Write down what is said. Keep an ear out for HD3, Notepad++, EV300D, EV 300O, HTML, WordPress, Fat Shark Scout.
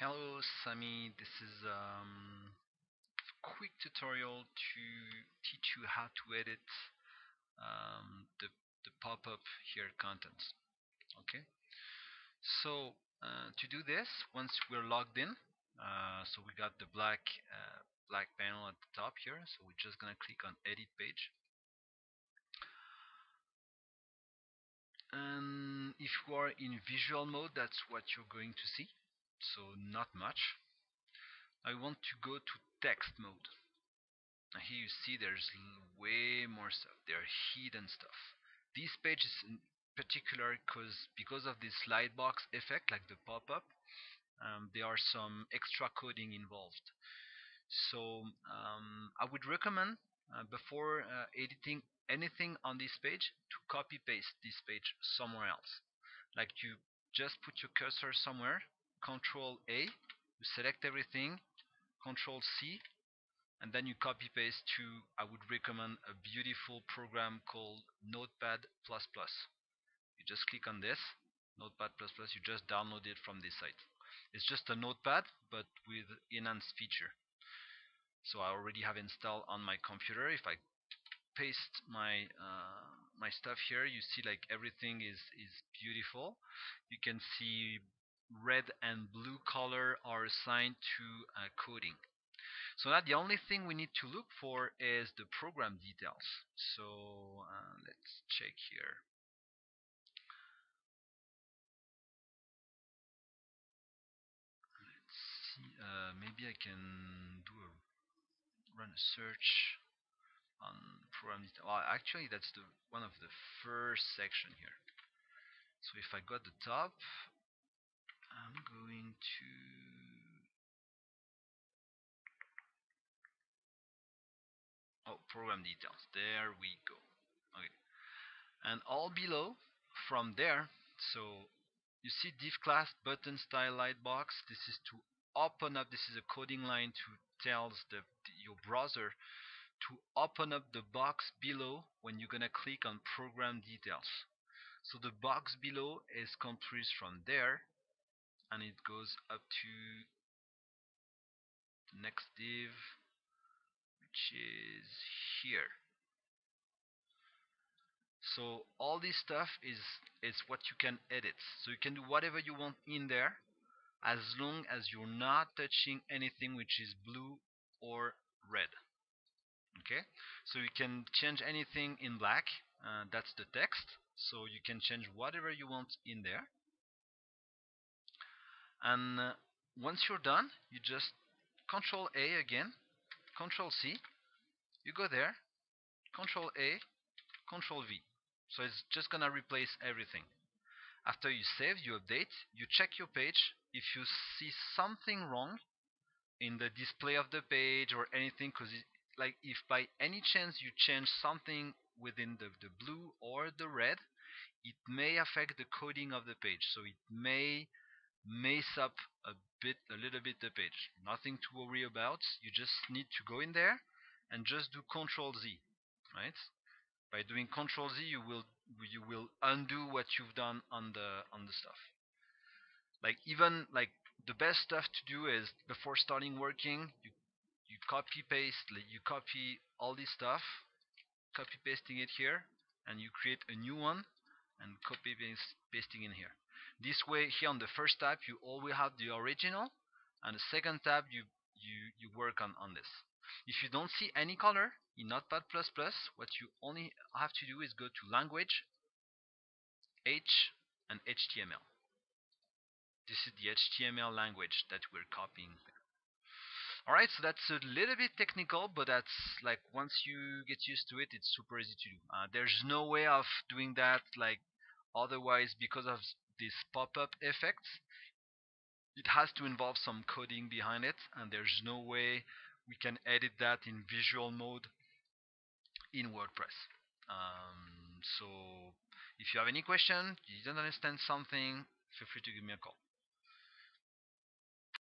Hello Sami, this is a quick tutorial to teach you how to edit the pop-up here contents. Okay, so to do this, once we're logged in, so we got the black panel at the top here, so we're just gonna click on edit page. And if you are in visual mode, that's what you're going to see, so not much. I want to go to text mode. Now here you see there's way more stuff, there are hidden stuff. This page is in particular because of this light box effect, like the pop-up, there are some extra coding involved. So I would recommend before editing anything on this page to copy paste this page somewhere else. Like you just put your cursor somewhere, Control A, you select everything, Control C, and then you copy paste to, I would recommend, a beautiful program called Notepad++. You just click on this, Notepad++, you just download it from this site. It's just a notepad but with enhanced feature. So I already have installed on my computer. If I paste my my stuff here, you see like everything is beautiful. You can see red and blue color are assigned to coding. So now the only thing we need to look for is the program details. So let's check here. Let's see. Maybe I can do run a search on program detail. Well, actually, that's one of the first section here. So if I go at the top, I'm going to program details. There we go. Okay, and all below from there. So you see div class button style light box. This is to open up. This is a coding line to tells your browser to open up the box below when you're gonna click on program details. So the box below is comprised from there, and it goes up to the next div, which is here. So all this stuff is what you can edit. So you can do whatever you want in there, as long as you're not touching anything which is blue or red. Okay, so you can change anything in black, that's the text, so you can change whatever you want in there. And once you're done, you just Control A again, Control C, you go there, Control A, Control V. So it's just gonna replace everything. After you save, you update, you check your page. If you see something wrong in the display of the page or anything, because like if by any chance you change something within the blue or the red, it may affect the coding of the page. So it may mess up a little bit the page. Nothing to worry about. You just need to go in there and just do Control Z, right? By doing Control Z, you will undo what you've done on the stuff. Like even like the best stuff to do is before starting working, you copy paste, you copy all this stuff, copy pasting it here, and you create a new one and copy pasting in here. This way, here on the first tab you always have the original, and the second tab you work on this. If you don't see any color in Notepad++, what you only have to do is go to Language, H, and HTML. This is the HTML language that we're copying there. Alright, so that's a little bit technical, but that's like once you get used to it, it's super easy to do. There's no way of doing that like otherwise because of this pop-up effect. It has to involve some coding behind it, and there's no way we can edit that in visual mode in WordPress. So if you have any question, you don't understand something, feel free to give me a call.